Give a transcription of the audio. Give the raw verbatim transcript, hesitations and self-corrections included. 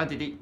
安迪迪。